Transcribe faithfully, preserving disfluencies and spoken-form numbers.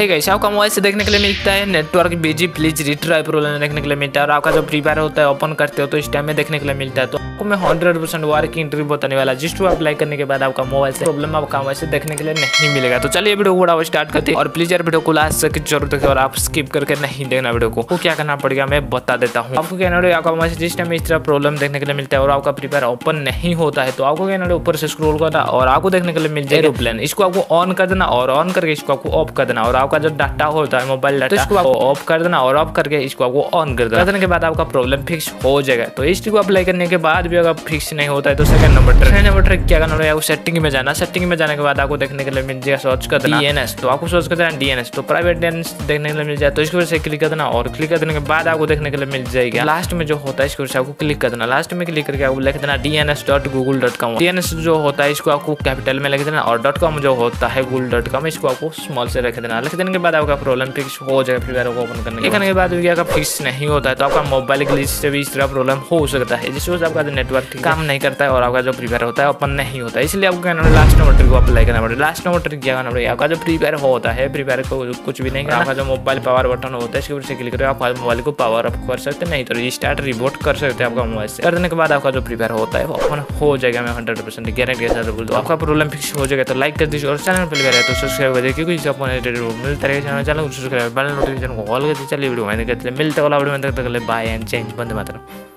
है गाइस, आपका मोबाइल से देखने के लिए मिलता है network busy please retry programme देखने के लिए मिलता है। और आपका जो फ्री फायर होता है ओपन करते हो तो इस टाइम में देखने के लिए मिलता है। तो आपको मैं हंड्रेड परसेंट वर्किंग ट्रिप बताने वाला जिसको अप्लाई करने के बाद आपका मोबाइल से प्रॉब्लम आपका मोबाइल से देखने के लिए नहीं मिलेगा। तो चलिए वीडियो को बड़ा स्टार्ट करते हैं और प्लीज यार वीडियो को लास्ट तक जरूर देखें और आप स्किप करके नहीं देखना वीडियो को। क्या करना पड़ेगा मैं बता देता हूँ आपको। कहना आपका मोबाइल से जिस टाइम में इस तरह प्रॉब्लम देखने के लिए मिलता है और आपका फ्री फायर ओपन नहीं होता है तो आपको कहना ऊपर से स्क्रोल करना और आपको देखने के लिए मिल जाएगा एरोप्लेन। इसको आपको ऑन कर देना और ऑन करके इसको आपको ऑफ कर देना। और आपका जो डाटा होता है मोबाइल डाटा इसको आपको ऑफ कर देना और ऑफ करके इसको आपको ऑन कर देना। करने के बाद आपका प्रॉब्लम फिक्स हो जाएगा। तो इसको अप्लाई करने के बाद भी अगर फिक्स नहीं होता है तो second number trick number trick क्या करना है, सेटिंग में जाना। सेटिंग में जाने के बाद आपको देखने के लिए मिल जाएगा सर्च कर देना डीएनएस। तो आपको सर्च कर देना डीएनएस तो प्राइवेट डीएनएस देखने के लिए मिल जाए तो इसकी वजह से क्लिक कर देना। और क्लिक कर देने के बाद आपको देखने के लिए मिल जाएगा लास्ट में जो होता है इसकी वजह से आपको क्लिक कर देना। लास्ट में क्लिक करके आपको लिख देना DNS dot Google dot com. DNS जो होता है इसको आपको कैपिटल में लिख देना और डॉट कॉम जो होता है गूगल डॉट कॉम इसको आपको स्मॉल से रख देना। लिख देने के बाद आपका प्रॉब्लम फिक्स हो जाएगा। फ्री फायर को ओपन करने के बाद फिक्स नहीं होता है तो आपका मोबाइल ग्लिच से भी इस तरह प्रॉब्लम हो सकता है जिस वजह से आपका नेटवर्क काम नहीं करता है और आपका जो फ्री फायर होता है ओपन नहीं होता है। इसलिए आपको कहना है लास्ट नंबर ट्रिक को अप्लाई करना पड़ेगा। लास्ट नंबर ट्रिक क्या करना पड़ेगा, आपका जो फ्री फायर होता है फ्री फायर को कुछ भी नहीं करना। आपका जो मोबाइल पावर बटन होता है इसके ऊपर से क्लिक करो, आप मोबाइल को पावर अप कर सकते नहीं तो रिस्टार्ट रिबूट कर सकते हैं आपका मोबाइल से। कर देने के बाद आपका जो फ्री फायर होता है ओपन हो जाएगा। मैं हंड्रेड परसेंट गारंटी के साथ बोल दूँ आपका प्रॉब्लम फिक्स हो जाएगा। तो लाइक कर दीजिए और चैनल पर लगा रहे तो सब्सक्राइब कर दीजिए क्योंकि आपको मिलता रहेगा। चैनल को सब्सक्राइब बेल नोटिफिकेशन को ऑल कर दीजिए। चलिए वीडियो मैंने कहते मिलते वाला वीडियो मैंने तक बाय एंड चेंज बंद मात्र।